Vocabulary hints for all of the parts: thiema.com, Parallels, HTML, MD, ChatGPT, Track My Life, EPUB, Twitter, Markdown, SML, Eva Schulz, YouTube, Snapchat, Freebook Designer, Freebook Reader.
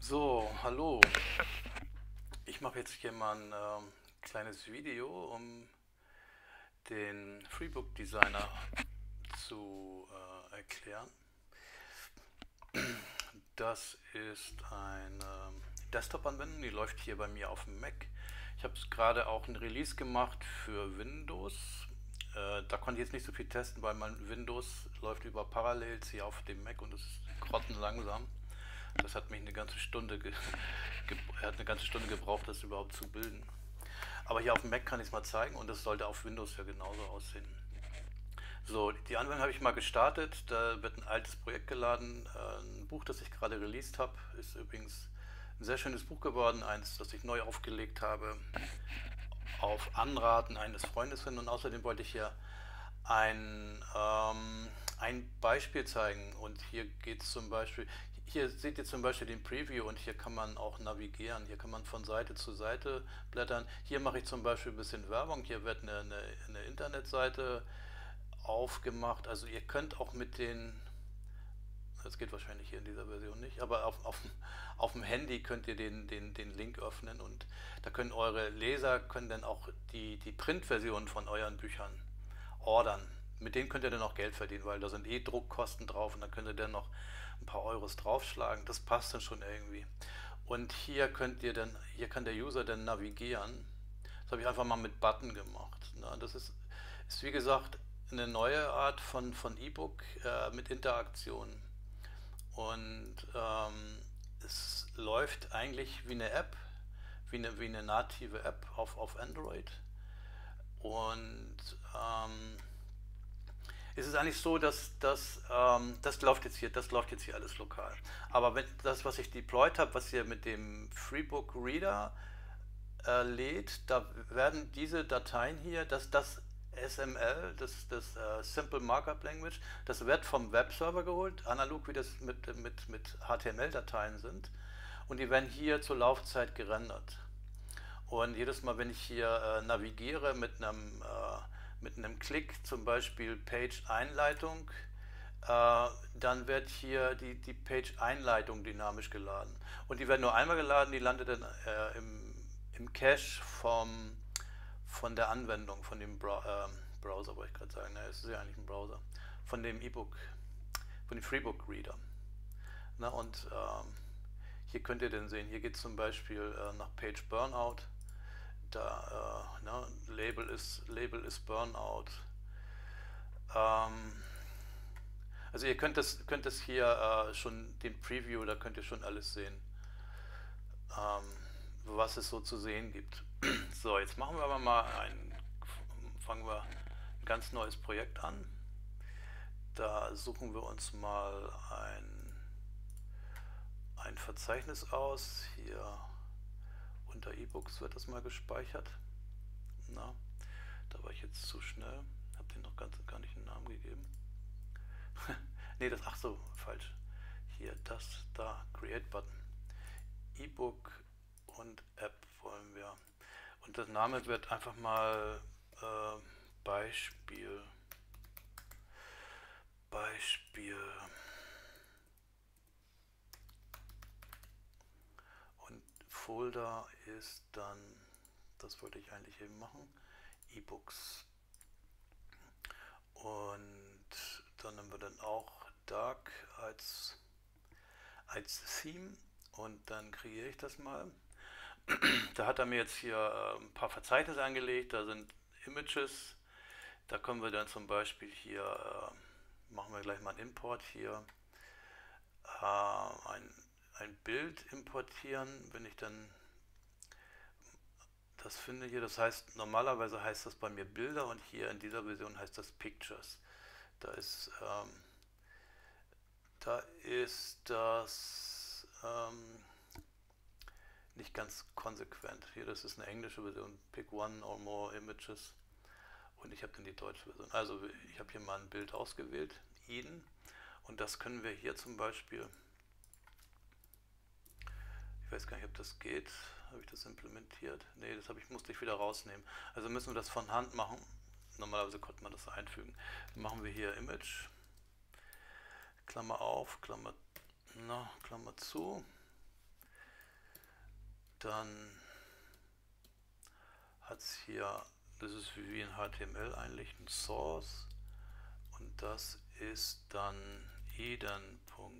So, hallo. Ich mache jetzt hier mal ein kleines Video, um den Freebook Designer zu erklären. Das ist eine Desktop-Anwendung, die läuft hier bei mir auf dem Mac. Ich habe gerade auch ein Release gemacht für Windows. Da konnte ich jetzt nicht so viel testen, weil mein Windows läuft über Parallels hier auf dem Mac und es ist grottenlangsam. Das hat mich eine ganze Stunde gebraucht, das überhaupt zu bilden. Aber hier auf dem Mac kann ich es mal zeigen und das sollte auf Windows ja genauso aussehen. So, die Anwendung habe ich mal gestartet. Da wird ein altes Projekt geladen. Ein Buch, das ich gerade released habe, ist übrigens ein sehr schönes Buch geworden. Eins, das ich neu aufgelegt habe, auf Anraten eines Freundes hin. Und außerdem wollte ich hier ein Beispiel zeigen. Und hier geht es zum Beispiel... Hier seht ihr zum Beispiel den Preview und hier kann man auch navigieren, hier kann man von Seite zu Seite blättern. Hier mache ich zum Beispiel ein bisschen Werbung, hier wird eine Internetseite aufgemacht. Also ihr könnt auch mit den, das geht wahrscheinlich hier in dieser Version nicht, aber auf dem Handy könnt ihr den Link öffnen und da können eure Leser, können dann auch die Printversion von euren Büchern ordern. Mit denen könnt ihr dann auch Geld verdienen, weil da sind eh Druckkosten drauf und dann könnt ihr dann noch ein paar Euros draufschlagen. Das passt dann schon irgendwie. Und hier könnt ihr dann, hier kann der User dann navigieren. Das habe ich einfach mal mit Button gemacht. Das ist wie gesagt eine neue Art von E-Book mit Interaktion. Und es läuft eigentlich wie eine App, wie eine native App auf Android. Und es ist eigentlich so, dass das läuft jetzt hier alles lokal. Aber wenn das, was ich deployed habe, was hier mit dem Freebook Reader lädt, da werden diese Dateien hier, das SML, das Simple Markup Language, das wird vom Webserver geholt, analog wie das mit HTML-Dateien sind. Und die werden hier zur Laufzeit gerendert. Und jedes Mal, wenn ich hier navigiere mit einem Klick, zum Beispiel Page Einleitung, dann wird hier die Page Einleitung dynamisch geladen. Und die wird nur einmal geladen, die landet dann im Cache von der Anwendung, von dem Browser, wollte ich gerade sagen, na, es ist ja eigentlich ein Browser, von dem E-Book, von dem Freebook Reader. Na, und hier könnt ihr dann sehen, hier geht es zum Beispiel nach Page Burnout. Da Label ist Burnout. Also ihr könnt das hier schon den Preview, da könnt ihr schon alles sehen, was es so zu sehen gibt. So, jetzt machen wir aber mal fangen wir ein ganz neues Projekt an. Da suchen wir uns mal ein Verzeichnis aus. Hier unter E-Books wird das mal gespeichert. Na, da war ich jetzt zu schnell. Habe den noch gar nicht einen Namen gegeben. Ne, das, ach so, falsch. Hier, das, da, Create-Button. E-Book und App wollen wir. Und das Name wird einfach mal Beispiel. Folder ist dann, das wollte ich eigentlich eben machen, E-Books. Und dann nehmen wir dann auch Dark als Theme und dann kreiere ich das mal. Da hat er mir jetzt hier ein paar Verzeichnisse angelegt, da sind Images, da können wir dann zum Beispiel hier, machen wir gleich mal einen Import hier, ein Bild importieren, wenn ich dann das finde hier, das heißt, normalerweise heißt das bei mir Bilder und hier in dieser Version heißt das Pictures. Da ist das nicht ganz konsequent. Hier, das ist eine englische Version, Pick one or more images und ich habe dann die deutsche Version. Also ich habe hier mal ein Bild ausgewählt, Eden, und das können wir hier zum Beispiel... Ich weiß gar nicht, ob das geht. Habe ich das implementiert? Ne, das musste ich wieder rausnehmen. Also müssen wir das von Hand machen. Normalerweise konnte man das einfügen. Dann machen wir hier Image. Klammer auf, Klammer zu. dann hat es hier, das ist wie in HTML eigentlich ein Source und das ist dann eden.png.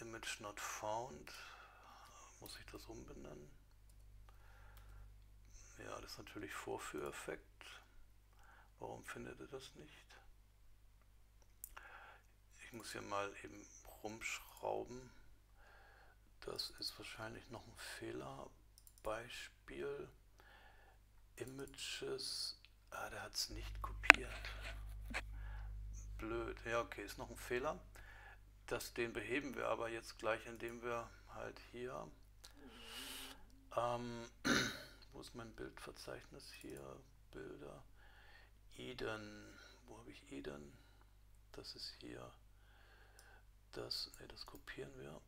Image not found, muss ich das umbenennen? Ja, das ist natürlich Vorführeffekt. Warum findet er das nicht? Ich muss hier mal eben rumschrauben. Das ist wahrscheinlich noch ein Fehler. Beispiel Images. Ah, der hat es nicht kopiert. Blöd. Ja, okay, ist noch ein Fehler. Den beheben wir aber jetzt gleich, indem wir halt hier, wo ist mein Bildverzeichnis hier, Bilder, Eden, wo habe ich Eden, das ist hier, das kopieren wir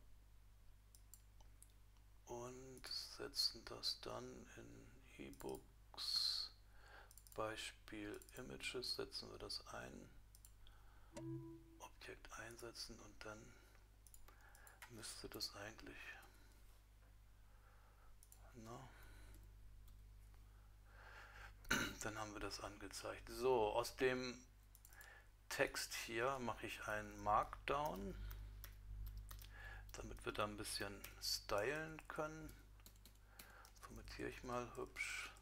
und setzen das dann in E-Books, Beispiel Images, setzen wir das ein. Objekt einsetzen und dann müsste das eigentlich, na? Dann haben wir das angezeigt. So, aus dem Text hier mache ich einen Markdown, damit wir da ein bisschen stylen können. Formatiere ich mal hübsch.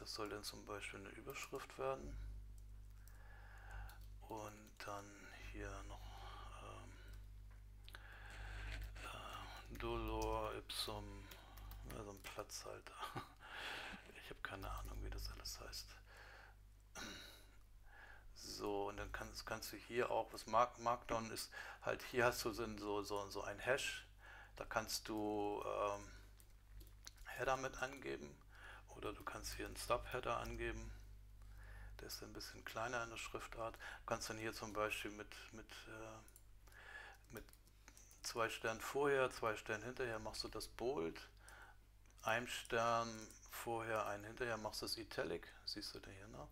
Das soll dann zum Beispiel eine Überschrift werden und dann hier noch Dolor Ipsum, so ein Platzhalter. Ich habe keine Ahnung, wie das alles heißt. So, und dann kannst du hier auch, was Markdown ist, halt hier hast du so ein Hash, da kannst du Header mit angeben. Oder du kannst hier einen Subheader angeben, der ist ein bisschen kleiner in der Schriftart. Du kannst dann hier zum Beispiel mit 2 Sternen vorher, 2 Sternen hinterher machst du das Bold, 1 Stern vorher, 1 hinterher machst du das Italic, siehst du da hier, ne?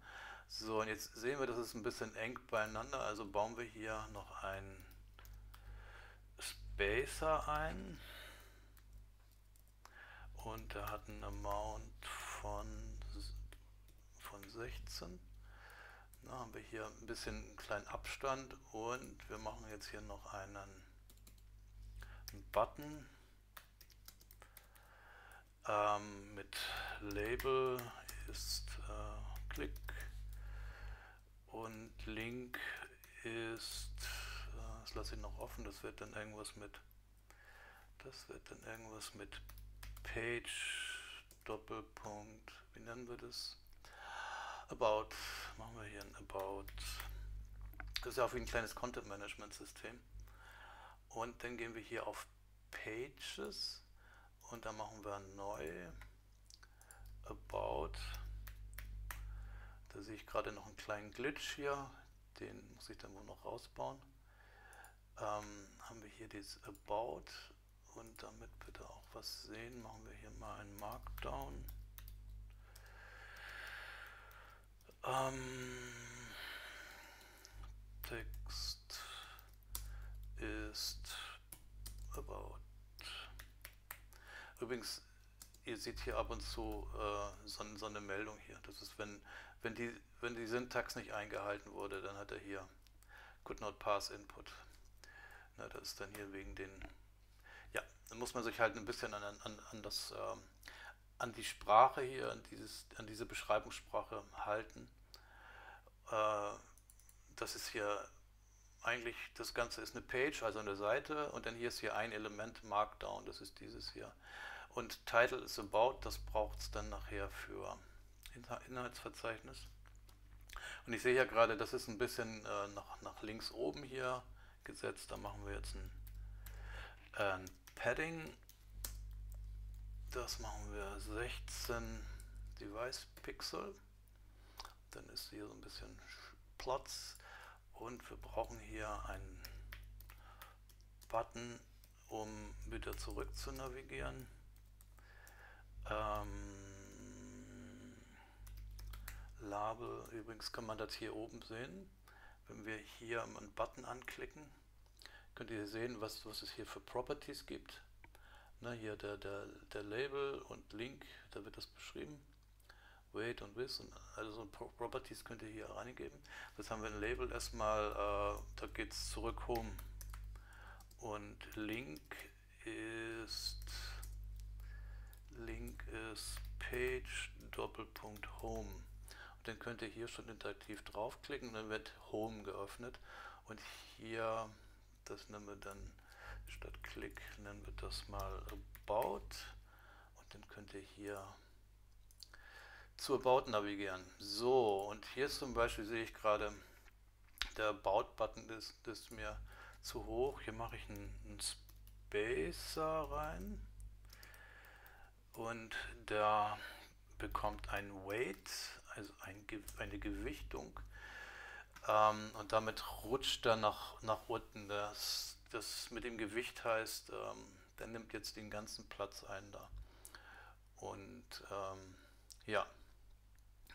So, und jetzt sehen wir, das ist ein bisschen eng beieinander, also bauen wir hier noch einen Spacer ein und der hat einen Amount von 16. Da haben wir hier ein bisschen einen kleinen Abstand und wir machen jetzt hier noch einen Button mit Label ist Klick und Link ist, das lasse ich noch offen, das wird dann irgendwas mit Page Doppelpunkt, wie nennen wir das? About, machen wir hier ein About. Das ist ja auch wie ein kleines Content-Management-System. Und dann gehen wir hier auf Pages und dann machen wir neu About. Da sehe ich gerade noch einen kleinen Glitch hier, den muss ich dann wohl noch rausbauen. Haben wir hier dieses About. Und damit wir da auch was sehen, machen wir hier mal einen Markdown. Text ist about. Übrigens, ihr seht hier ab und zu so eine Meldung hier. Das ist, wenn die Syntax nicht eingehalten wurde, dann hat er hier could not pass input. Na, das ist dann hier wegen den... Ja, dann muss man sich halt ein bisschen an die Sprache hier, an diese Beschreibungssprache halten. Das ist hier eigentlich, das Ganze ist eine Page, also eine Seite und dann hier ist hier ein Element Markdown, das ist dieses hier. Und Title is about, das braucht es dann nachher für Inhaltsverzeichnis. Und ich sehe ja gerade, das ist ein bisschen nach links oben hier gesetzt, da machen wir jetzt ein Padding, das machen wir 16 Device Pixel, dann ist hier so ein bisschen Platz und wir brauchen hier einen Button, um wieder zurück zu navigieren. Label, übrigens kann man das hier oben sehen, wenn wir hier einen Button anklicken, könnt ihr sehen, was es hier für Properties gibt. Na, hier der Label und Link, da wird das beschrieben. Weight und Width und also Properties könnt ihr hier reingeben. Das haben wir ein Label erstmal, da geht es zurück Home. Und Link ist Page::Home. Und dann könnt ihr hier schon interaktiv draufklicken und dann wird Home geöffnet. Und hier, das nennen wir dann statt Klick, nennen wir das mal About. Und dann könnt ihr hier zu About navigieren. So, und hier zum Beispiel sehe ich gerade, der About-Button ist mir zu hoch. Hier mache ich einen Spacer rein und da bekommt ein Weight, also eine Gewichtung, und damit rutscht er nach unten. Das mit dem Gewicht heißt, der nimmt jetzt den ganzen Platz ein da. Und ja,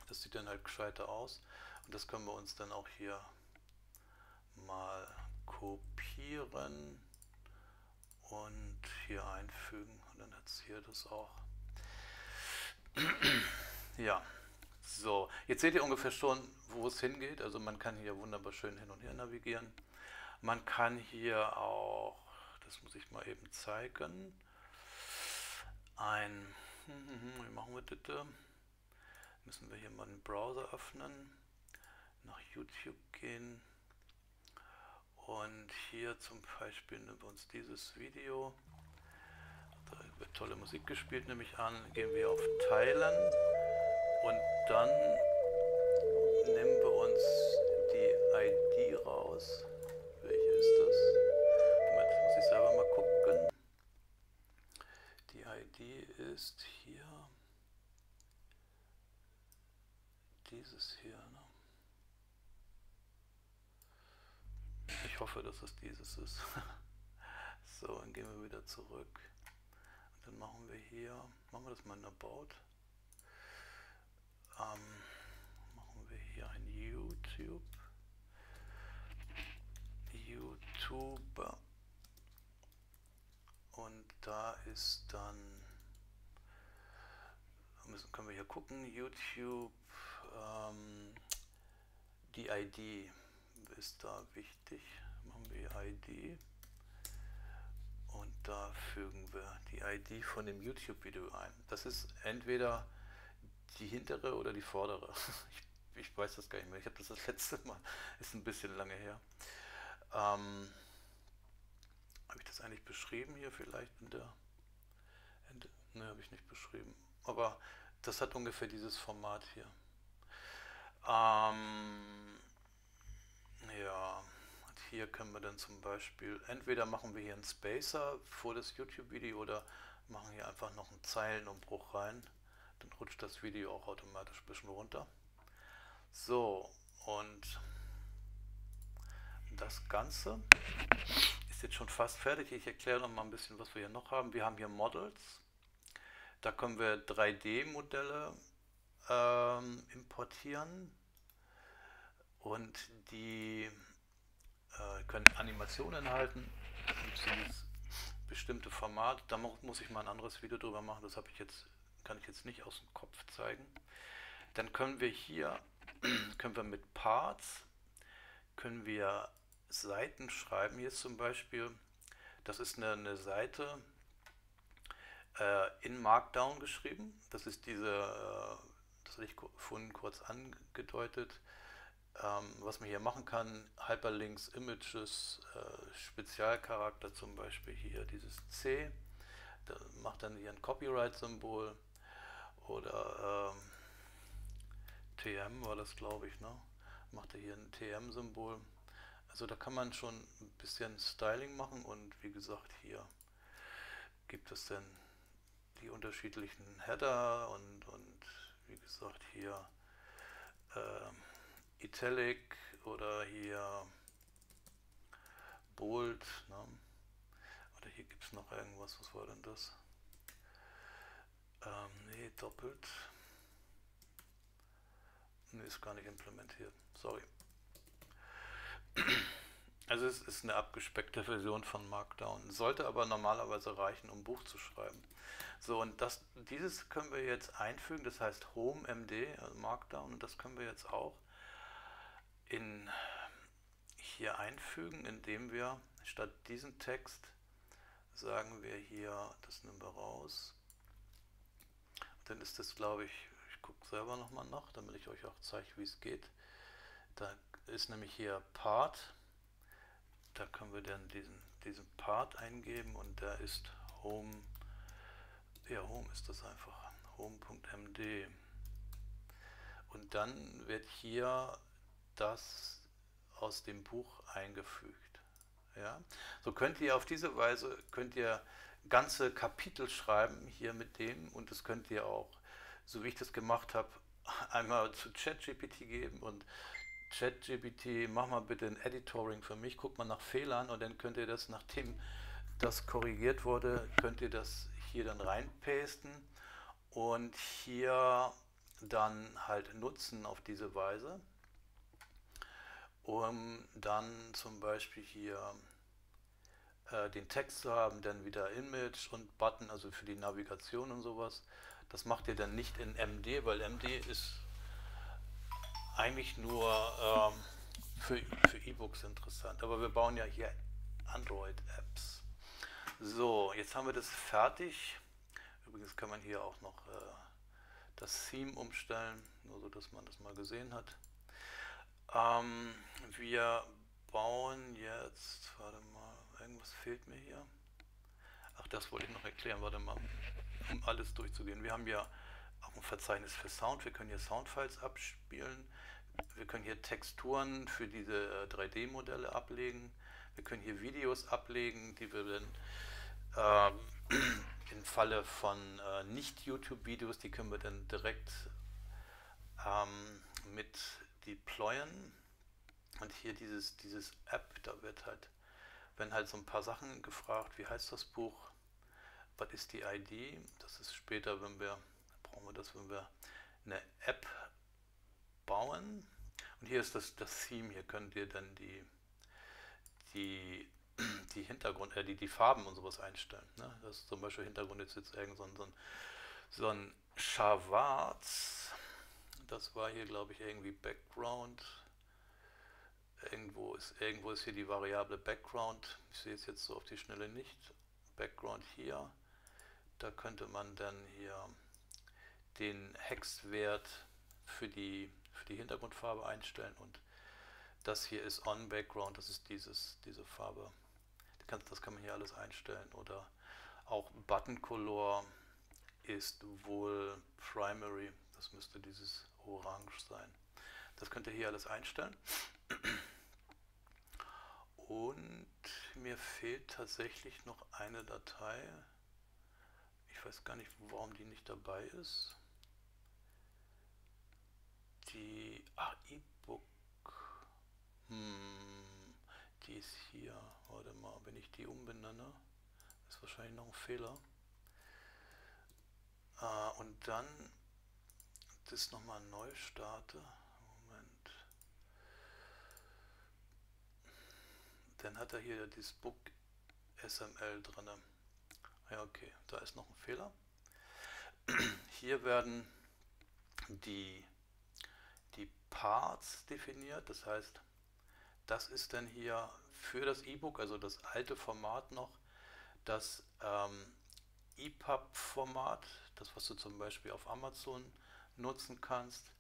das sieht dann halt gescheiter aus und das können wir uns dann auch hier mal kopieren und hier einfügen und dann hat es hier das auch. Ja, so, jetzt seht ihr ungefähr schon, wo es hingeht. Also man kann hier wunderbar schön hin und her navigieren. Man kann hier auch, das muss ich mal eben zeigen, wie machen wir das da? Müssen wir hier mal einen Browser öffnen, nach YouTube gehen und hier zum Beispiel nehmen wir uns dieses Video, da wird tolle Musik gespielt, nehme ich an, gehen wir auf Teilen und dann nehmen wir uns die ID raus, welche ist das? Jetzt muss ich selber mal gucken, die ID ist hier. Dieses hier, ne? Ich hoffe, dass es dieses ist. So, dann gehen wir wieder zurück und dann machen wir hier, das mal in About, machen wir hier ein YouTuber und da ist dann, können wir hier gucken, YouTube, die ID ist da wichtig, machen wir ID und da fügen wir die ID von dem YouTube-Video ein. Das ist entweder die hintere oder die vordere. Ich weiß das gar nicht mehr, ich habe das letzte Mal, ist ein bisschen lange her. Habe ich das eigentlich beschrieben hier vielleicht? Ne, habe ich nicht beschrieben, aber das hat ungefähr dieses Format hier. Ja, und hier können wir dann zum Beispiel, entweder machen wir hier einen Spacer vor das YouTube-Video oder machen hier einfach noch einen Zeilenumbruch rein. Dann rutscht das Video auch automatisch ein bisschen runter. So, und das Ganze ist jetzt schon fast fertig. Ich erkläre noch mal ein bisschen, was wir hier noch haben. Wir haben hier Models. Da können wir 3D-Modelle importieren und die können Animationen enthalten, dieses bestimmte Format. Da muss ich mal ein anderes Video drüber machen, das kann ich jetzt nicht aus dem Kopf zeigen. Dann können wir hier mit Parts Seiten schreiben. Hier zum Beispiel, das ist eine Seite in Markdown geschrieben. Das ist diese, das habe ich vorhin kurz angedeutet, was man hier machen kann, Hyperlinks, Images, Spezialcharakter, zum Beispiel hier dieses C, da macht dann hier ein Copyright-Symbol oder TM war das, glaube ich, ne? Macht er hier ein TM-Symbol. Also da kann man schon ein bisschen Styling machen und wie gesagt, hier gibt es dann die unterschiedlichen Header und wie gesagt hier Italic oder hier Bold, ne? Oder hier gibt es noch irgendwas, was war denn das? Ne, doppelt. Ne, ist gar nicht implementiert. Sorry. Also es ist eine abgespeckte Version von Markdown. Sollte aber normalerweise reichen, um ein Buch zu schreiben. So, und dieses können wir jetzt einfügen. Das heißt Home MD, also Markdown. Und das können wir jetzt auch hier einfügen, indem wir statt diesem Text sagen wir hier, das nehmen wir raus. Und dann ist das, glaube ich, ich gucke selber nochmal nach, damit ich euch auch zeige, wie es geht. Da ist nämlich hier Part. Da können wir dann diesen Part eingeben und der ist Home. Ja, Home ist das einfach. Home.md. Und dann wird hier das aus dem Buch eingefügt. Ja? So könnt ihr auf diese Weise ganze Kapitel schreiben hier mit dem, und das könnt ihr auch, so wie ich das gemacht habe, einmal zu ChatGPT geben und ChatGPT, mach mal bitte ein Editoring für mich, guck mal nach Fehlern, und dann könnt ihr das, nachdem das korrigiert wurde, könnt ihr das hier dann reinpasten und hier dann halt nutzen auf diese Weise, um dann zum Beispiel hier den Text zu haben, dann wieder Image und Button, also für die Navigation und sowas. Das macht ihr dann nicht in MD, weil MD ist eigentlich nur für E-Books interessant. Aber wir bauen ja hier Android-Apps. So, jetzt haben wir das fertig. Übrigens kann man hier auch noch das Theme umstellen, nur so, dass man das mal gesehen hat. Wir bauen jetzt, warte mal, irgendwas fehlt mir hier. Ach, das wollte ich noch erklären, warte mal, um alles durchzugehen. Wir haben ja auch ein Verzeichnis für Sound, wir können hier Soundfiles abspielen, wir können hier Texturen für diese 3D-Modelle ablegen, wir können hier Videos ablegen, die wir dann im Falle von Nicht-YouTube-Videos, die können wir dann direkt mit deployen. Und hier dieses App, da wird halt, wenn halt so ein paar Sachen gefragt, wie heißt das Buch, was ist die ID, das ist später, wenn wir eine App bauen. Und hier ist das Theme, hier könnt ihr dann die Hintergrund, die Farben und sowas einstellen, ne? Das ist zum Beispiel Hintergrund ist jetzt irgend so ein Schwarz. Das war hier, glaube ich, irgendwie Background. Irgendwo ist hier die Variable Background. Ich sehe es jetzt so auf die Schnelle nicht. Background hier. Da könnte man dann hier den Hexwert für die Hintergrundfarbe einstellen. Und das hier ist On Background. Das ist diese Farbe. Das kann man hier alles einstellen. Oder auch Button Color ist wohl Primary. Das müsste dieses Orange sein. Das könnt ihr hier alles einstellen. Und mir fehlt tatsächlich noch eine Datei. Ich weiß gar nicht, warum die nicht dabei ist. Die E-Book. Die ist hier. Warte mal, wenn ich die umbenenne, ist wahrscheinlich noch ein Fehler. Und dann das nochmal neu starte. Moment. Dann hat er hier dieses Book SML drin. Ja, okay, da ist noch ein Fehler. Hier werden die Parts definiert. Das heißt, das ist dann hier für das E-Book, also das alte Format noch, das EPUB-Format, das, was du zum Beispiel auf Amazon nutzen kannst.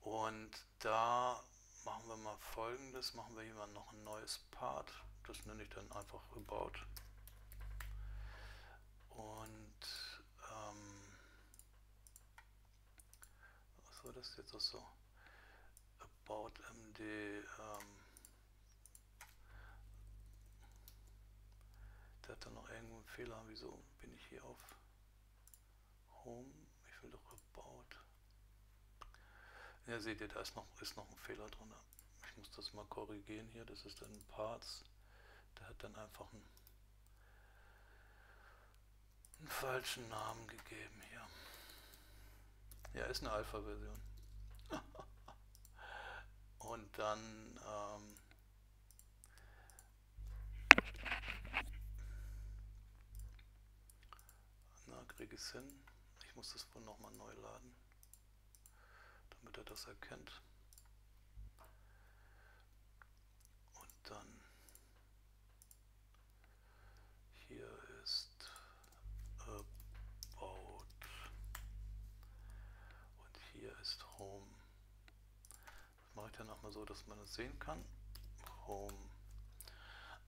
Und da machen wir mal Folgendes, machen wir hier mal noch ein neues Part, das nenne ich dann einfach About. Und was war das jetzt auch so? About MD der hat da noch irgendeinen Fehler. Wieso bin ich hier auf Home? Ich will doch About. Ja, seht ihr, da ist noch ein Fehler drin. Ich muss das mal korrigieren hier. Das ist dann Parts. Der hat dann einfach einen falschen Namen gegeben hier. Ja, ist eine Alpha-Version. und dann na, krieg ich es hin. Ich muss das wohl nochmal neu laden, damit er das erkennt. Und dann hier ist About und hier ist Home. Das mache ich dann nochmal so, dass man es sehen kann. Home.